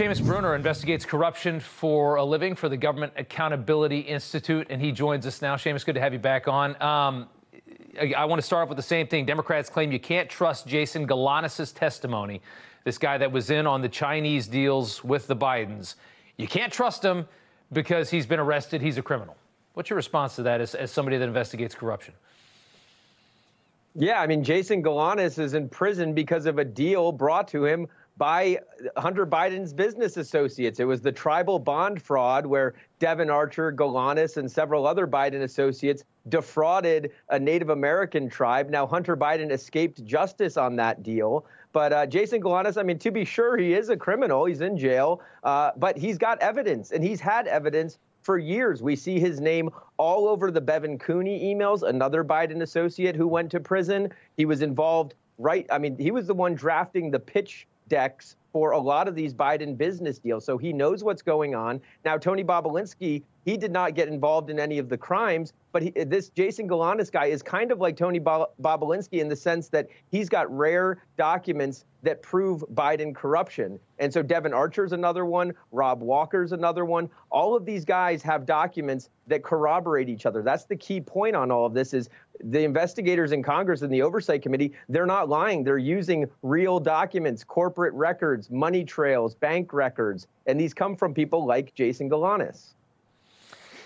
Seamus Bruner investigates corruption for a living for the Government Accountability Institute, and he joins us now. Seamus, good to have you back on. I want to start off with the same thing. Democrats claim you can't trust Jason Galanis' testimony, this guy that was in on the Chinese deals with the Bidens. You can't trust him because he's been arrested. He's a criminal. What's your response to that as somebody that investigates corruption? Yeah, I mean, Jason Galanis is in prison because of a deal brought to him by Hunter Biden's business associates. It was the tribal bond fraud where Devin Archer, Galanis, and several other Biden associates defrauded a Native American tribe. Now, Hunter Biden escaped justice on that deal. But Jason Galanis, I mean, to be sure, he is a criminal. He's in jail. But he's got evidence, and he's had evidence for years. We see his name all over the Bevan Cooney emails, another Biden associate who went to prison. He was involved, right? I mean, he was the one drafting the pitch decks for a lot of these Biden business deals. So he knows what's going on. Now, Tony Bobulinski, he did not get involved in any of the crimes, but this Jason Galanis guy is kind of like Tony Bobulinski in the sense that he's got rare documents that prove Biden corruption. And so Devin Archer's another one, Rob Walker's another one. All of these guys have documents that corroborate each other. That's the key point on all of this is the investigators in Congress and the Oversight Committee, they're not lying. They're using real documents, corporate records, money trails, bank records, and these come from people like Jason Galanis.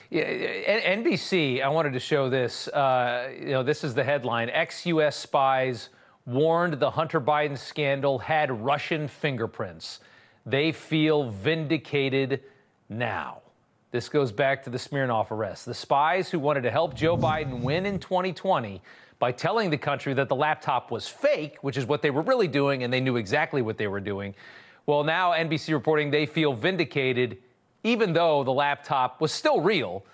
Yeah, NBC, I wanted to show this. You know, this is the headline. Ex-U.S. spies warned the Hunter Biden scandal had Russian fingerprints. They feel vindicated now. This goes back to the Smirnov arrest. The spies who wanted to help Joe Biden win in 2020 by telling the country that the laptop was fake, which is what they were really doing, and they knew exactly what they were doing. Well, now NBC reporting they feel vindicated, even though the laptop was still real.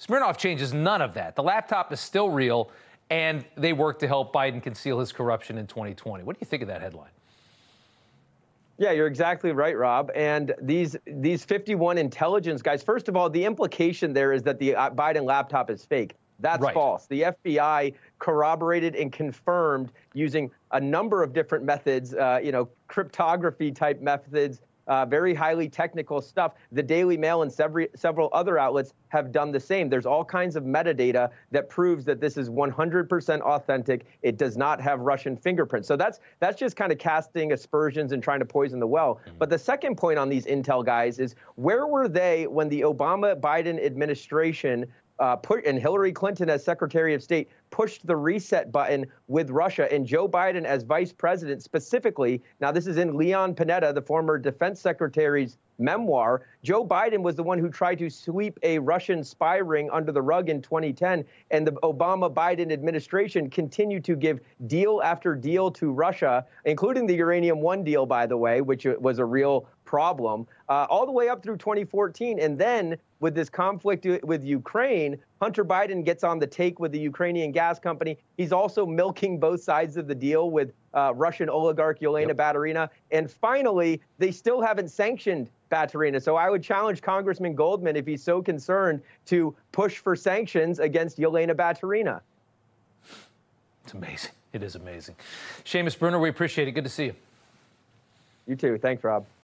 Smirnov changes none of that. The laptop is still real, and they worked to help Biden conceal his corruption in 2020. What do you think of that headline? Yeah, you're exactly right, Rob. And these 51 intelligence guys, first of all, the implication there is that the Biden laptop is fake. That's right. False. The FBI corroborated and confirmed using a number of different methods, you know, cryptography type methods, very highly technical stuff. The Daily Mail and several other outlets have done the same. There's all kinds of metadata that proves that this is 100% authentic. It does not have Russian fingerprints. So that's just kind of casting aspersions and trying to poison the well. But the second point on these intel guys is where were they when the Obama-Biden administration and Hillary Clinton as Secretary of State pushed the reset button with Russia and Joe Biden as vice president specifically. Now, this is in Leon Panetta, the former defense secretary's memoir. Joe Biden was the one who tried to sweep a Russian spy ring under the rug in 2010. And the Obama-Biden administration continued to give deal after deal to Russia, including the Uranium One deal, by the way, which was a real problem, all the way up through 2014. And then with this conflict with Ukraine, Hunter Biden gets on the take with the Ukrainian gas company. He's also milking both sides of the deal with Russian oligarch Yelena Batterina. And finally, they still haven't sanctioned Batterina. So I would challenge Congressman Goldman, if he's so concerned, to push for sanctions against Yelena Batterina. It's amazing. It is amazing. Seamus Bruner, we appreciate it. Good to see you. You too. Thanks, Rob.